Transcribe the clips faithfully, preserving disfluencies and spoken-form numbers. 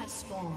has spawned.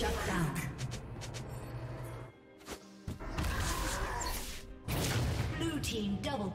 Shut down. Blue team double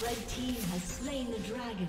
Red team has slain the dragon.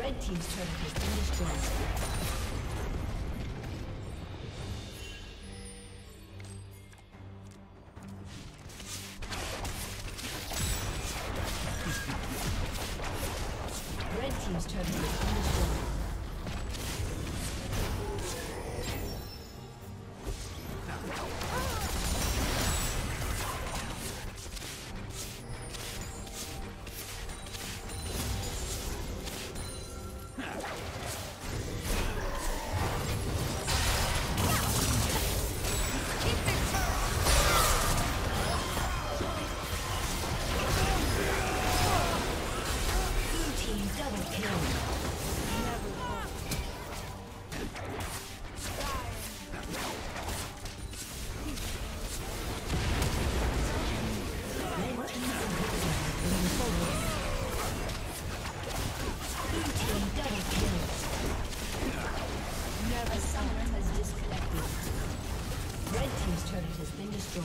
Red team's turret has been destroyed. team's turret has been destroyed.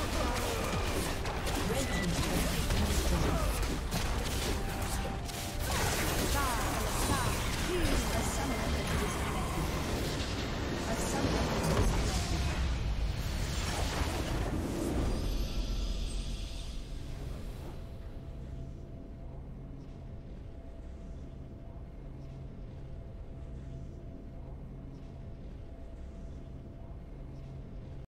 Red team's turret.